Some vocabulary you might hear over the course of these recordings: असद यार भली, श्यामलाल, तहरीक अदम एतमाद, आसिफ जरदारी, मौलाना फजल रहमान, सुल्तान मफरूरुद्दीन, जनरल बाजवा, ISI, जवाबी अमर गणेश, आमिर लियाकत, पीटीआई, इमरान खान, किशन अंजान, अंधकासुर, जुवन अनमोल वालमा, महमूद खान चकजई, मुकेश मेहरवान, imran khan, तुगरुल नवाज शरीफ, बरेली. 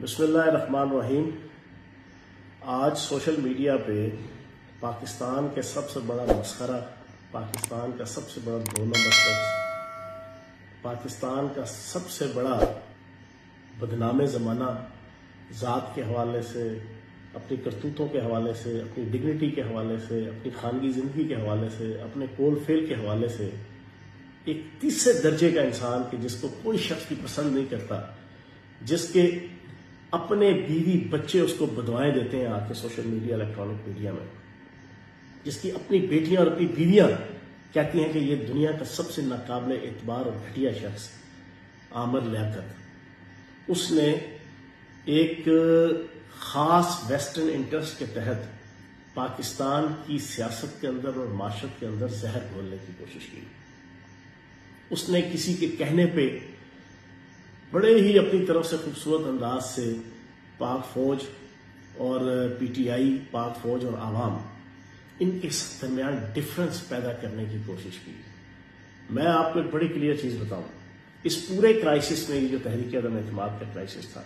बिस्मिल्लाहिर्रहमानिर्रहीम। आज social media पे पाकिस्तान के सबसे बड़ा मस्खरा, पाकिस्तान का सबसे बड़ा दो नंबर शख्स, पाकिस्तान का सबसे बड़ा बदनामे ज़माना, ज़ात के हवाले से, अपनी करतूतों के हवाले से, अपनी डिग्निटी के हवाले से, अपनी खानगी ज़िंदगी के हवाले से, अपने कोल फेल के हवाले से एक तीसरे दर्जे का इंसान कि जिसको कोई शख्स भी पसंद नहीं करता, जिसके अपने बीवी बच्चे उसको बदवाएं देते हैं आज के सोशल मीडिया, इलेक्ट्रॉनिक मीडिया में, जिसकी अपनी बेटियां और अपनी बीवियां कहती हैं कि ये दुनिया का सबसे नाकाबिले एतबार और घटिया शख्स आमिर लियाकत, उसने एक खास वेस्टर्न इंटरेस्ट के तहत पाकिस्तान की सियासत के अंदर और माशरत के अंदर जहर घोलने की कोशिश की। उसने किसी के कहने पे बड़े ही अपनी तरफ से खूबसूरत अंदाज से पाक फौज और पीटीआई, पाक फौज और आवाम, इनके दरमियान डिफरेंस पैदा करने की कोशिश की। मैं आपको एक बड़ी क्लियर चीज बताऊं, इस पूरे क्राइसिस में, ये जो तहरीक अदम एतमाद का क्राइसिस था,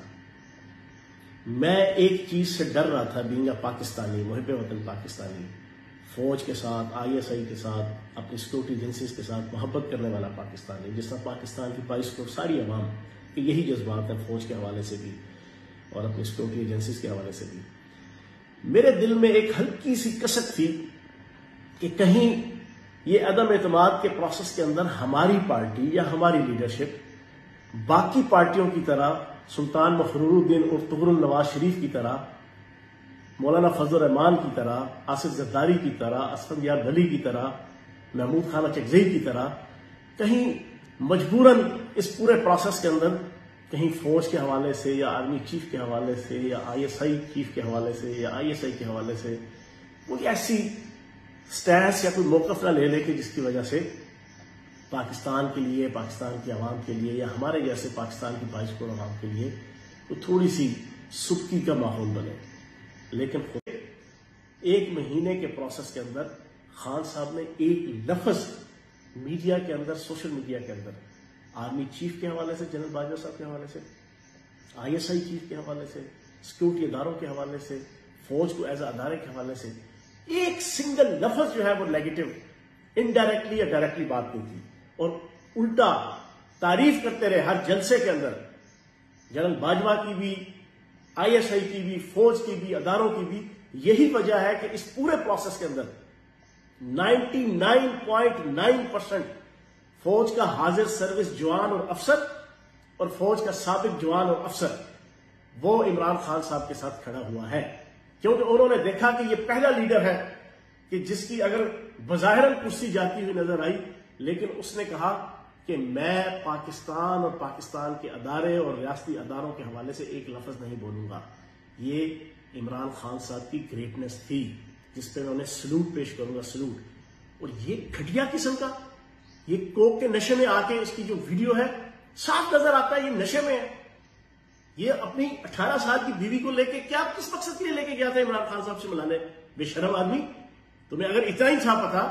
मैं एक चीज से डर रहा था, बींग पाकिस्तानी, मुहिब वतन पाकिस्तानी, फौज के साथ, ISI के साथ, अपनी सिक्योरिटी एजेंसीज के साथ मोहब्बत करने वाला पाकिस्तानी, जिस तरह पाकिस्तान की 22 करोड़ सारी आवाम के यही जज्बात है, फौज के हवाले से भी और अपनी सिक्योरिटी एजेंसीज के हवाले से भी। मेरे दिल में एक हल्की सी कसक थी कि कहीं ये अदम एतमाद के प्रोसेस के अंदर हमारी पार्टी या हमारी लीडरशिप बाकी पार्टियों की तरह, सुल्तान मफरूरुद्दीन और तुगरुल नवाज शरीफ की तरह, मौलाना फजल रहमान की तरह, आसिफ जरदारी की तरह, असद यार भली की तरह, महमूद खान चकजई की तरह, कहीं मजबूरन इस पूरे प्रोसेस के अंदर कहीं फौज के हवाले से या आर्मी चीफ के हवाले से या ISI चीफ के हवाले से या ISI के हवाले से कोई ऐसी स्टैंस या कोई मौकफ ना ले लेके जिसकी वजह से पाकिस्तान के लिए, पाकिस्तान की आवाम के लिए या हमारे जैसे पाकिस्तान की 22 करोड़ आवाम के लिए तो थोड़ी सी सुक्की का माहौल बने। लेकिन एक महीने के प्रोसेस के अंदर खान साहब ने एक लफ्ज मीडिया के अंदर, सोशल मीडिया के अंदर, आर्मी चीफ के हवाले से, जनरल बाजवा साहब के हवाले से, ISI चीफ के हवाले से, सिक्योरिटी इदारों के हवाले से, फौज को एज अदारे के हवाले से एक सिंगल लफ्ज जो है वो नेगेटिव, इनडायरेक्टली या डायरेक्टली बात नहीं की, और उल्टा तारीफ करते रहे हर जलसे के अंदर, जनरल बाजवा की भी, ISI की भी, फौज की भी, अदारों की भी। यही वजह है कि इस पूरे प्रोसेस के अंदर 99.9% फौज का हाजिर सर्विस जवान और अफसर और फौज का साबिक जवान और अफसर वो इमरान खान साहब के साथ खड़ा हुआ है, क्योंकि उन्होंने देखा कि ये पहला लीडर है कि जिसकी अगर बजाहिरन कुर्सी जाती हुई नजर आई, लेकिन उसने कहा कि मैं पाकिस्तान और पाकिस्तान के अदारे और रियासती अदारों के हवाले से एक लफ्ज नहीं बोलूंगा। ये इमरान खान साहब की ग्रेटनेस थी जिस पे मैं उन्हें सलूट पेश करूंगा, सलूट। और ये घटिया किस्म का, ये कोक के नशे में आके उसकी जो वीडियो है, साफ नजर आता है ये नशे में है। ये अपनी 18 साल की बीवी को लेके क्या, किस मकसद के लिए लेके गया था इमरान खान साहब से मिलाने? बेशरम आदमी, तुम्हें अगर इतना ही छापा था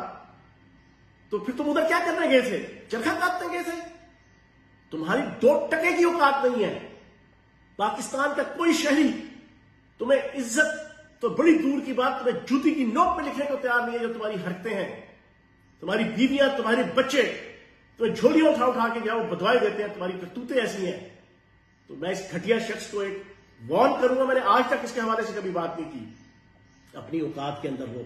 तो फिर तुम उधर क्या करने गए थे? चरखा काटने गए थे? तुम्हारी 2 टके की औकात नहीं है। पाकिस्तान का कोई शहरी तुम्हें इज्जत तो बड़ी दूर की बात, तुम्हें जूती की नोक पे लिखने को तैयार नहीं है जो तुम्हारी हरकतें हैं। तुम्हारी बीवियां, तुम्हारे बच्चे तुम्हें झोलियों उठा उठा के जाओ बदवाएं देते हैं, तुम्हारी करतूतें ऐसी हैं। तो मैं इस घटिया शख्स को एक वार्न करूंगा, मैंने आज तक इसके हवाले से कभी बात नहीं की। अपनी औकात के अंदर रहो।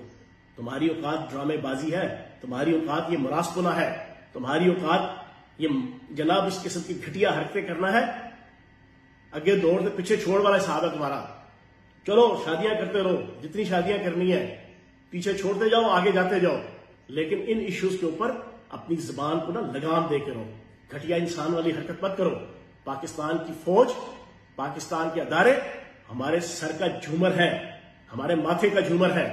तुम्हारी औकात ड्रामेबाजी है, तुम्हारी औकात ये मुरासपुना है, तुम्हारी औकात ये जनाब इस किस्म की घटिया हरकतें करना है। आगे दौड़ दे पीछे छोड़ वाला हिसाब है तुम्हारा। चलो शादियां करते रहो, जितनी शादियां करनी है, पीछे छोड़ते जाओ, आगे जाते जाओ, लेकिन इन इश्यूज के ऊपर अपनी जुबान को ना लगाम देकर रहो। घटिया इंसान वाली हरकत मत करो। पाकिस्तान की फौज, पाकिस्तान के अदारे हमारे सर का झूमर है, हमारे माथे का झूमर है।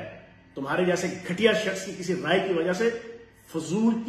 तुम्हारे जैसे घटिया शख्स की किसी राय की वजह से फजूल